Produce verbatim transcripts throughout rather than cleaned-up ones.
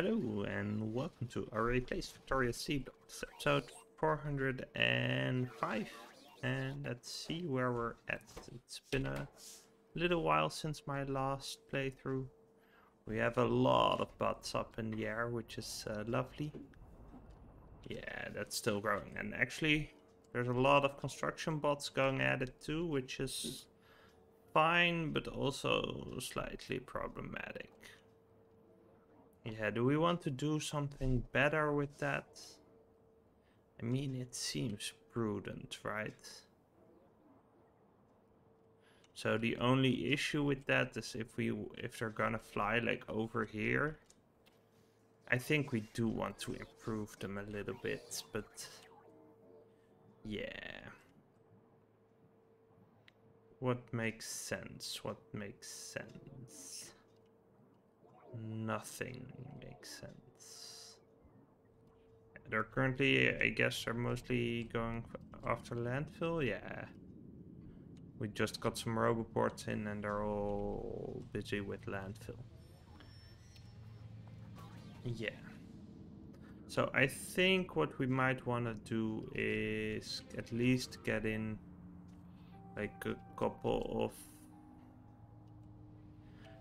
Hello and welcome to Aurei Plays Seablock. It's episode four hundred five, and let's see where we're at. It's been a little while since my last playthrough. We have a lot of bots up in the air, which is uh, lovely. Yeah, that's still growing, and actually there's a lot of construction bots going at it too, which is fine, but also slightly problematic. Yeah, do we want to do something better with that? I mean, it seems prudent, right? So the only issue with that is if we if they're gonna fly like over here. I think we do want to improve them a little bit, but yeah. What makes sense? What makes sense? Nothing makes sense. They're currently, I guess, they're mostly going after landfill. Yeah, we just got some roboports in, and they're all busy with landfill. Yeah. So I think what we might want to do is at least get in like a couple of.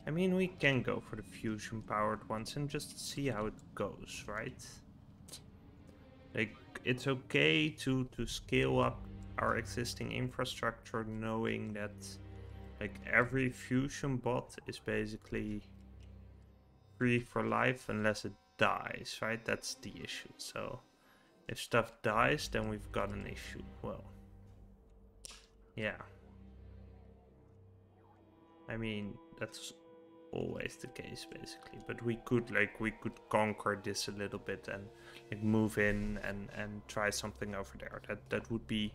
I mean, we can go for the fusion-powered ones and just see how it goes, right? Like, it's okay to, to scale up our existing infrastructure, knowing that, like, every fusion bot is basically free for life unless it dies, right? That's the issue. So, if stuff dies, then we've got an issue. Well, yeah. I mean, that's always the case basically, but we could like we could conquer this a little bit and like move in and and try something over there. That that would be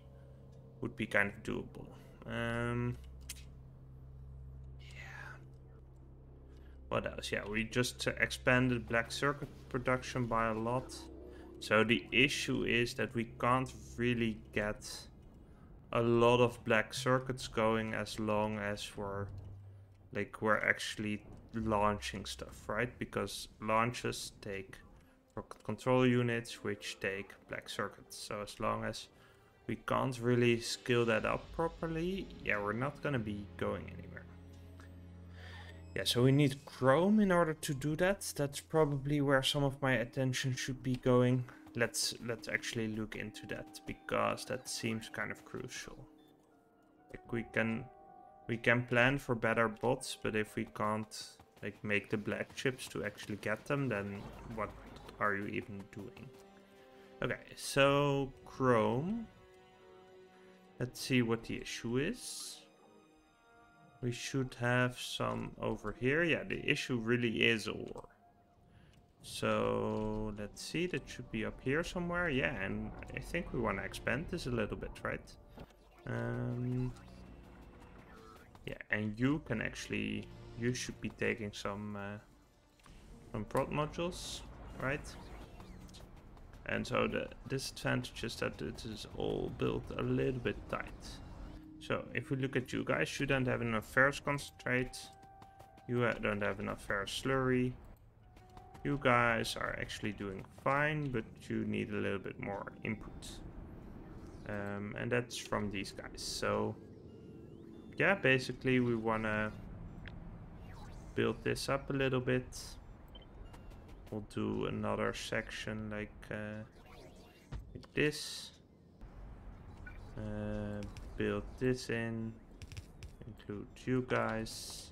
would be kind of doable. Um yeah, what else? Yeah, we just expanded black circuit production by a lot, so the issue is that we can't really get a lot of black circuits going as long as we're Like we're actually launching stuff, right? Because launches take rocket control units, which take black circuits. So as long as we can't really scale that up properly, yeah, we're not gonna be going anywhere. Yeah, so we need chrome in order to do that. That's probably where some of my attention should be going. Let's let's actually look into that, because that seems kind of crucial. Like we can. We can plan for better bots, but if we can't like make the black chips to actually get them, then what are you even doing? Okay, so chrome. Let's see what the issue is. We should have some over here. Yeah, the issue really is ore. So let's see, that should be up here somewhere. Yeah, and I think we want to expand this a little bit, right? Um... Yeah, and you can actually, you should be taking some, uh, some prod modules, right? And so the disadvantage is that it is all built a little bit tight. So if we look at you guys, you don't have enough ferrous concentrate, you don't have enough ferrous slurry. You guys are actually doing fine, but you need a little bit more input. Um, and that's from these guys, so... Yeah, basically we want to build this up a little bit. We'll do another section like, uh, like this. Uh, build this in. Include you guys.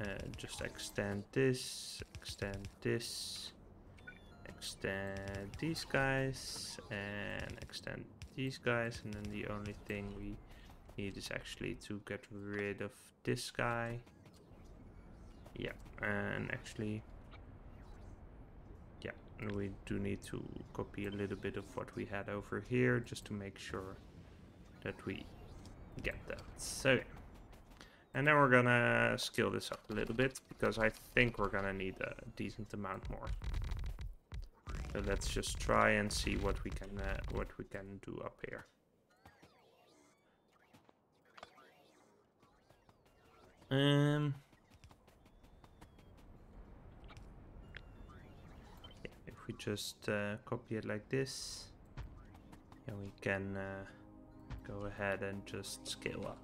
Uh, just extend this. Extend this. Extend these guys. And extend these guys. And then the only thing we... need is actually to get rid of this guy. Yeah, and actually, yeah, we do need to copy a little bit of what we had over here just to make sure that we get that. So, and then we're gonna scale this up a little bit, because I think we're gonna need a decent amount more. So let's just try and see what we can uh, what we can do up here. Um if we just uh, copy it like this, and we can uh, go ahead and just scale up.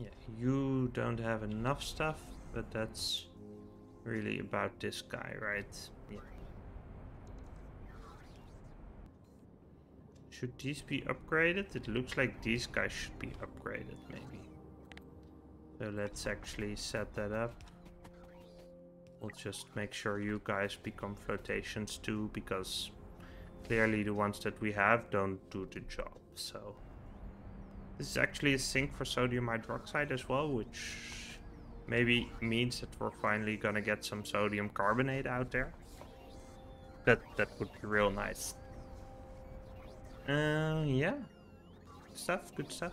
Yeah, you don't have enough stuff, but that's really about this guy, right? Yeah. Should these be upgraded? It looks like these guys should be upgraded, maybe. So let's actually set that up. We'll just make sure you guys become flotations too, because clearly the ones that we have don't do the job. So this is actually a sink for sodium hydroxide as well, which maybe means that we're finally gonna get some sodium carbonate out there. That, that would be real nice. Uh, yeah, good stuff, good stuff.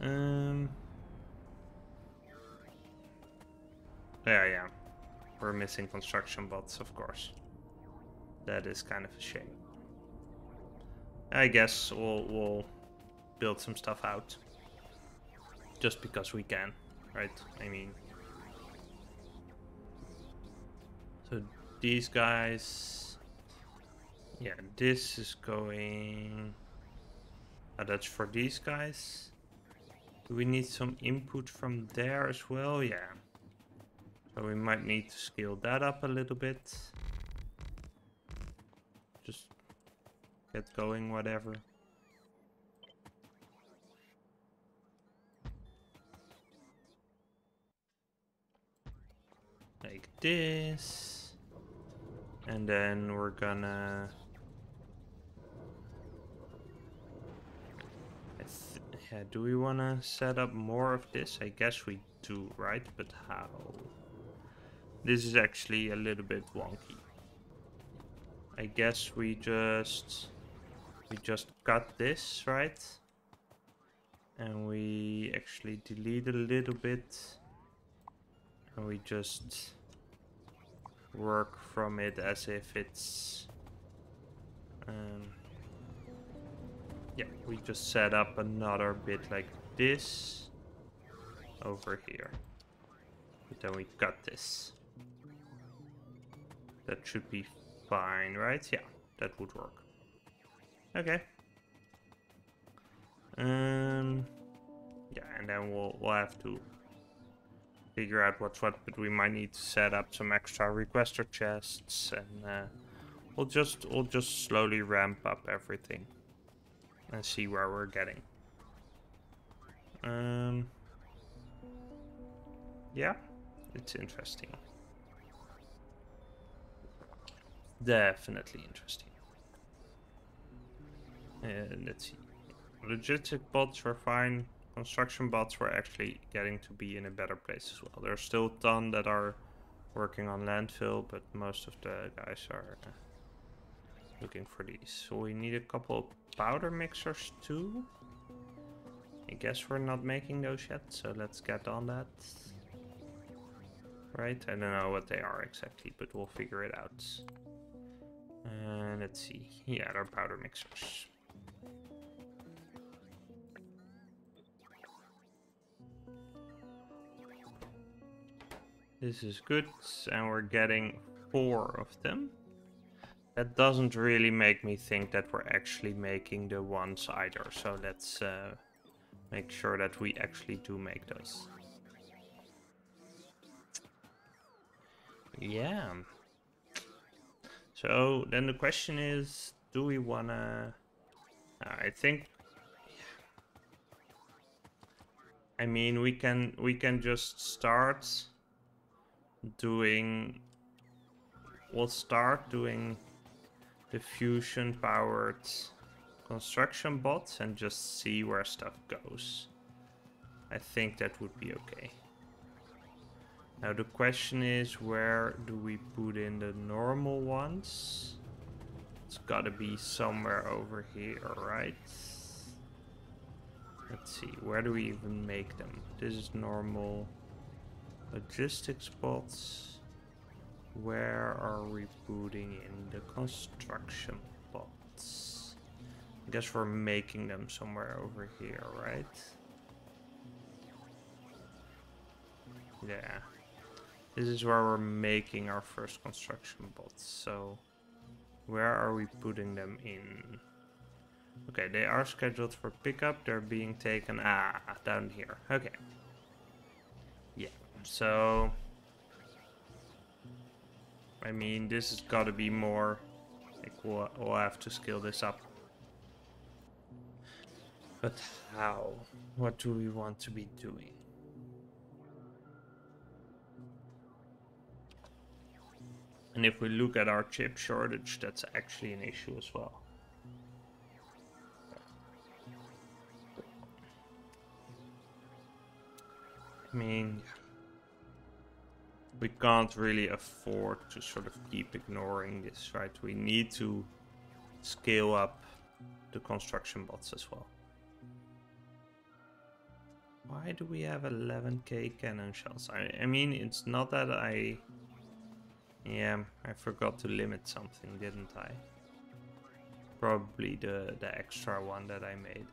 Um, yeah, yeah, we're missing construction bots, of course. That is kind of a shame. I guess we'll, we'll build some stuff out, just because we can, right? I mean, so these guys. Yeah, this is going... Oh, that's for these guys. Do we need some input from there as well? Yeah. So we might need to scale that up a little bit. Just get going, whatever. Like this. And then we're gonna... Yeah, do we want to set up more of this? I guess we do, right? But how? This is actually a little bit wonky. I guess we just we just cut this, right? And we actually delete a little bit. And we just work from it as if it's... Um, Yeah, we just set up another bit like this over here. But then we cut this. That should be fine, right? Yeah, that would work. Okay. Um yeah, and then we'll we'll have to figure out what's what, but we might need to set up some extra requester chests, and uh, we'll just we'll just slowly ramp up everything and see where we're getting. Um, yeah, it's interesting. Definitely interesting. Uh, let's see. Logistic bots were fine. Construction bots were actually getting to be in a better place as well. There's still a ton that are working on landfill, but most of the guys are... Uh, looking for these. So we need a couple of powder mixers too. I guess we're not making those yet, so let's get on that. Right, I don't know what they are exactly, but we'll figure it out. And uh, let's see. Yeah, they're powder mixers. This is good, and we're getting four of them. That doesn't really make me think that we're actually making the ones either, so let's uh, make sure that we actually do make those. Yeah. So then the question is, do we wanna... I think... I mean, we can, we can just start doing... We'll start doing... the fusion powered construction bots and just see where stuff goes. I think that would be okay. Now the question is, where do we put in the normal ones? It's gotta be somewhere over here, right? Let's see, where do we even make them? This is normal logistics bots. Where are we putting in the construction bots? I guess we're making them somewhere over here, right? Yeah. This is where we're making our first construction bots. So where are we putting them in? Okay, they are scheduled for pickup. They're being taken ah down here. Okay. Yeah. So I mean, this has got to be more. Like we'll, we'll have to scale this up. But how? What do we want to be doing? And if we look at our chip shortage, that's actually an issue as well. I mean, we can't really afford to sort of keep ignoring this, right? We need to scale up the construction bots as well. Why do we have eleven K cannon shells? I, I mean, it's not that I... Yeah, I forgot to limit something, didn't I? Probably the, the extra one that I made.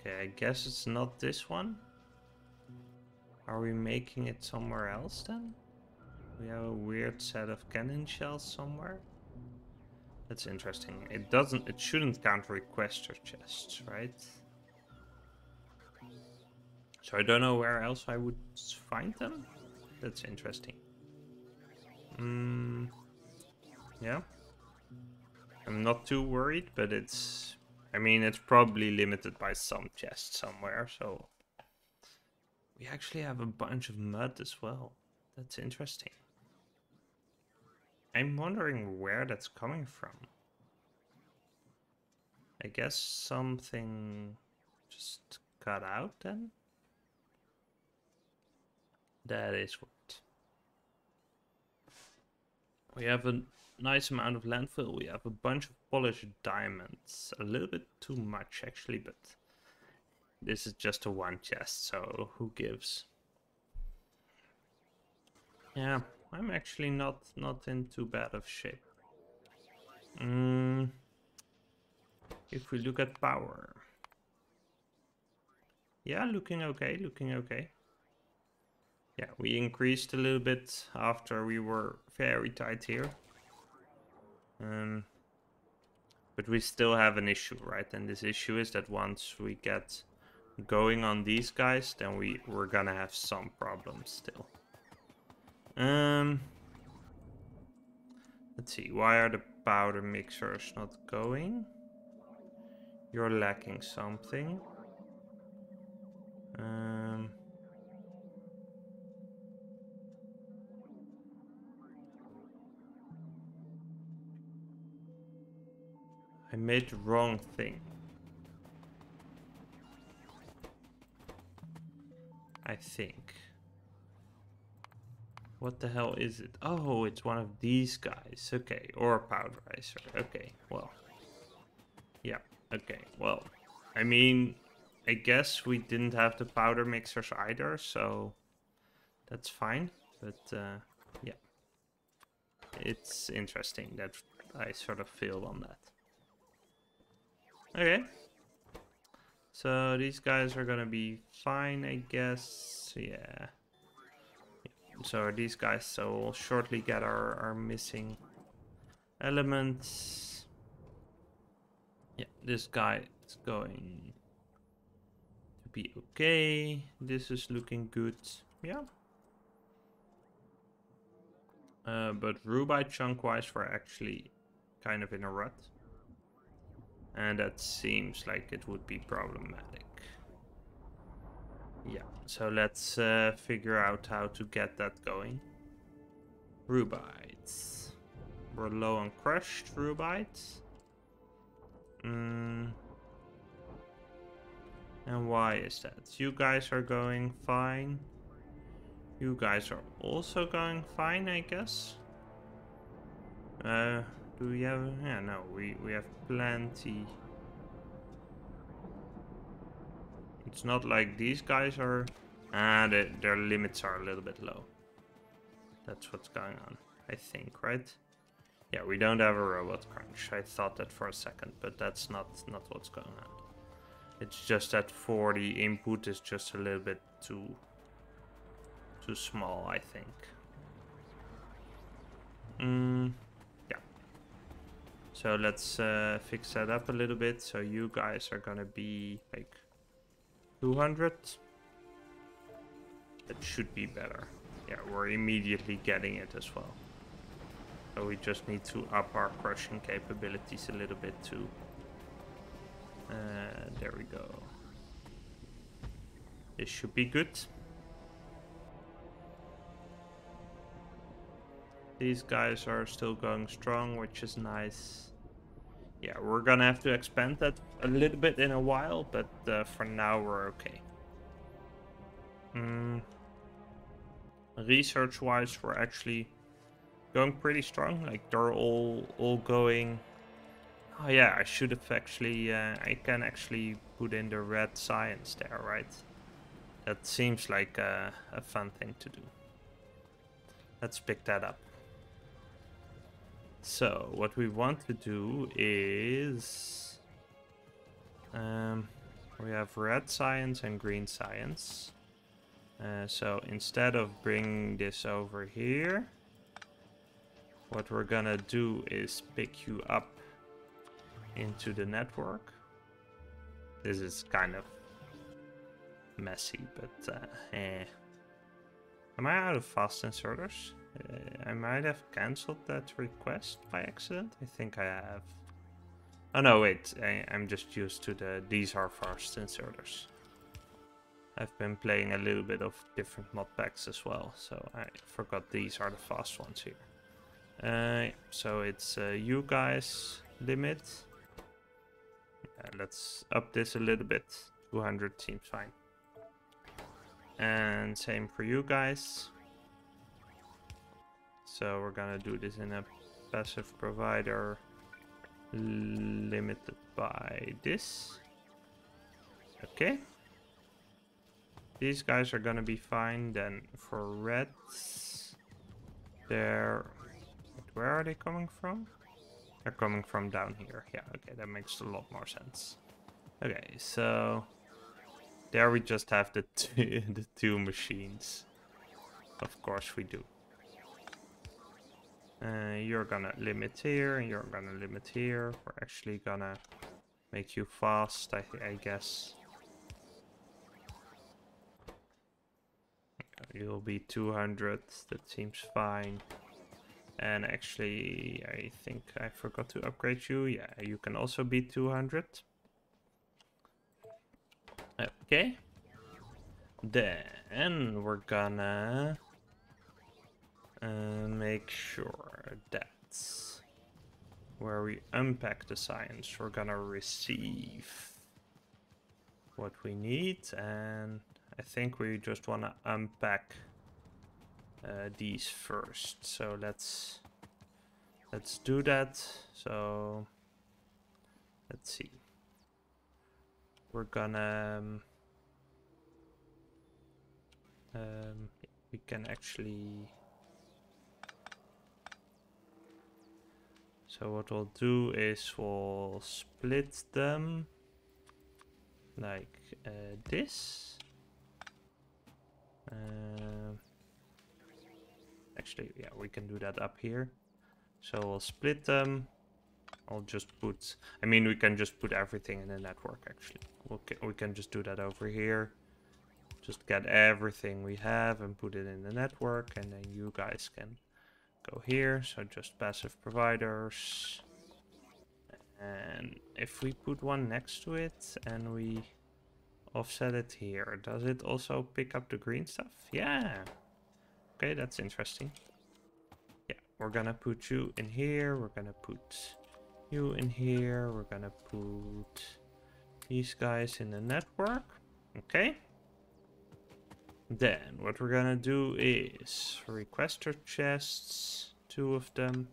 Okay, I guess it's not this one. Are we making it somewhere else then? We have a weird set of cannon shells somewhere. That's interesting. It doesn't, it shouldn't count requester chests, right? So I don't know where else I would find them. That's interesting. Mm, yeah. I'm not too worried, but it's, I mean, it's probably limited by some chests somewhere, so. We actually have a bunch of mud as well. That's interesting. I'm wondering where that's coming from. I guess something just cut out then? That is what. We have a nice amount of landfill. We have a bunch of polished diamonds. A little bit too much actually, but this is just a one chest, so who gives? Yeah. I'm actually not not in too bad of shape. Mm, if we look at power, yeah, looking okay, looking okay. Yeah, we increased a little bit after we were very tight here. Um, but we still have an issue, right? And this issue is that once we get going on these guys, then we we're gonna have some problems still. Um, let's see, why are the powder mixers not going? You're lacking something. Um, I made the wrong thing. I think. What the hell is it? Oh, it's one of these guys. Okay, or powderizer. Okay, well. Yeah, okay, well. I mean, I guess we didn't have the powder mixers either, so that's fine. But, uh, yeah. It's interesting that I sort of failed on that. Okay. So these guys are gonna be fine, I guess. Yeah. So are these guys, so we'll shortly get our, our missing elements. Yeah, this guy is going to be okay. This is looking good. Yeah. Uh, but ruby chunk-wise, we're actually kind of in a rut. And that seems like it would be problematic. Yeah, so let's uh, figure out how to get that going. Rubites. We're low on crushed rubites. Mm. And why is that? You guys are going fine. You guys are also going fine, I guess. Uh, do we have... Yeah, no, we, we have plenty... It's not like these guys are... Ah, they, their limits are a little bit low. That's what's going on, I think, right? Yeah, we don't have a robot crunch. I thought that for a second, but that's not, not what's going on. It's just that for the input is just a little bit too, too small, I think. Mm, yeah. So let's uh, fix that up a little bit. So you guys are gonna be like two hundred. That should be better. Yeah, we're immediately getting it as well. So we just need to up our crushing capabilities a little bit too. Uh, there we go. This should be good. These guys are still going strong, which is nice. Yeah, we're gonna have to expand that a little bit in a while, but uh, for now we're okay. Mm. Research-wise, we're actually going pretty strong. Like they're all all going. Oh yeah, I should have actually. Uh, I can actually put in the red science there, right? That seems like a, a fun thing to do. Let's pick that up. So what we want to do is, um, we have red science and green science. Uh, so instead of bringing this over here, what we're gonna do is pick you up into the network. This is kind of messy, but uh, eh. Am I out of fast inserters? Uh, I might have cancelled that request by accident. I think I have. Oh no, wait. I, I'm just used to the. These are fast inserters. I've been playing a little bit of different mod packs as well, so I forgot these are the fast ones here. Uh, so it's uh, you guys limit. Yeah, let's up this a little bit. two hundred seems fine. And same for you guys. So we're gonna do this in a passive provider limited by this. Okay. These guys are gonna be fine. Then for reds, they're... Where are they coming from? They're coming from down here. Yeah, okay, that makes a lot more sense. Okay, so... There we just have the two, the two machines. Of course we do. Uh, you're gonna limit here, and you're gonna limit here. We're actually gonna make you fast, I, I guess. You'll be two hundred, that seems fine. And actually, I think I forgot to upgrade you. Yeah, you can also be two hundred. Okay. Then we're gonna uh, make sure that's where we unpack the science. We're gonna receive what we need, and I think we just want to unpack uh, these first. So let's let's do that. So let's see. We're gonna um, um, we can actually. So what we'll do is we'll split them like uh, this. Uh, actually, yeah, we can do that up here. So we'll split them. I'll just put... I mean, we can just put everything in the network, actually. We'll ca we can just do that over here. Just get everything we have and put it in the network. And then you guys can go here. So just passive providers. And if we put one next to it and we... offset it here. Does it also pick up the green stuff? Yeah. Okay, that's interesting. Yeah, we're gonna put you in here. We're gonna put you in here. We're gonna put these guys in the network. Okay. Then what we're gonna do is requester chests, two of them.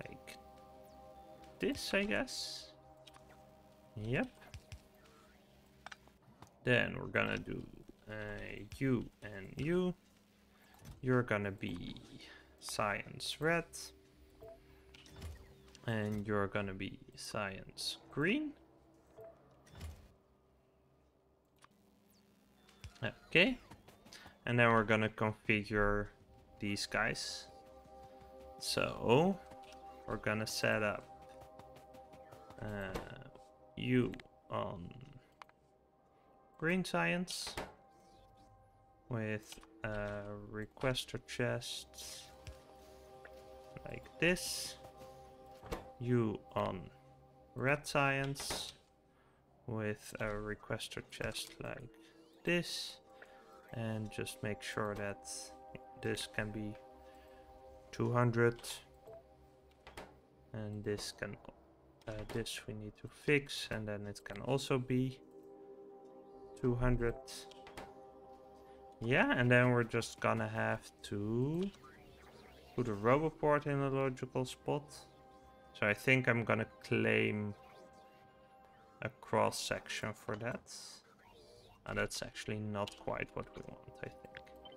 Like this, I guess. Yep. Then we're gonna do uh, you and you. You're gonna be science red, and you're gonna be science green. Okay, and then we're gonna configure these guys. So we're gonna set up uh, you on green science with a requester chest like this, you on red science with a requester chest like this, and just make sure that this can be two hundred, and this can uh, this we need to fix, and then it can also be two hundred. Yeah, and then we're just gonna have to put a Roboport in a logical spot. So I think I'm gonna claim a cross section for that. And that's actually not quite what we want, I think.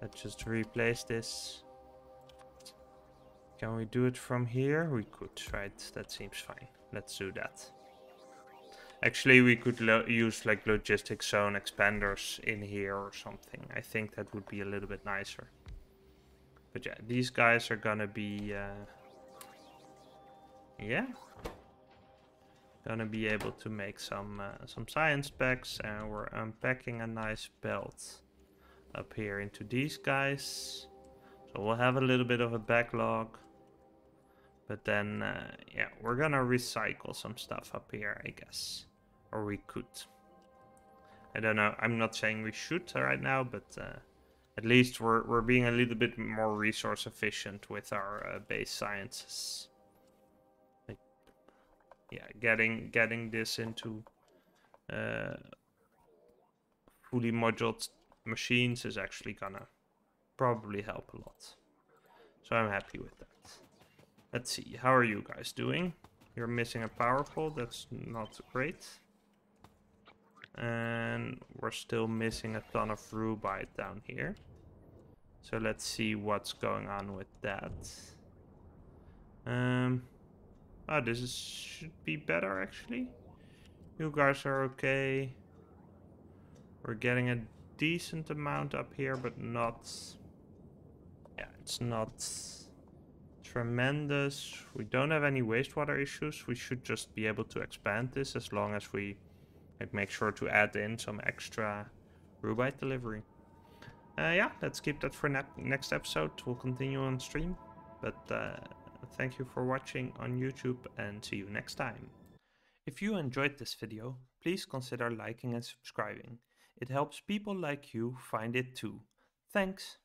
Let's just replace this. Can we do it from here? We could, right? That seems fine. Let's do that. Actually, we could lo use like logistic zone expanders in here or something. I think that would be a little bit nicer. But yeah, these guys are gonna be... Uh, yeah. Gonna be able to make some uh, some science packs, and we're unpacking a nice belt up here into these guys. So we'll have a little bit of a backlog, but then uh, yeah, we're gonna recycle some stuff up here, I guess, or we could. I don't know. I'm not saying we should right now, but uh, at least we're we're being a little bit more resource efficient with our uh, base sciences. Yeah, getting getting this into uh, fully modeled machines is actually gonna probably help a lot. So I'm happy with that. Let's see, how are you guys doing? You're missing a power pole, that's not great. And we're still missing a ton of rubite down here. So let's see what's going on with that. Um... Oh, this is, should be better, actually. You guys are okay. We're getting a decent amount up here, but not... Yeah, it's not tremendous. We don't have any wastewater issues. We should just be able to expand this as long as we like, make sure to add in some extra rubite delivery. Uh, yeah, let's keep that for ne- next episode. We'll continue on stream, but... Uh, Thank you for watching on YouTube, and see you next time. If you enjoyed this video, please consider liking and subscribing. It helps people like you find it too. Thanks.